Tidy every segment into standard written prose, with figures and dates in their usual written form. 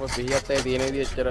Pues fíjate, tiene 10 chera.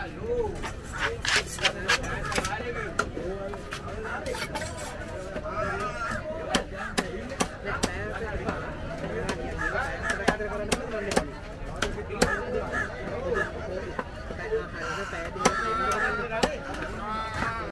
Hello.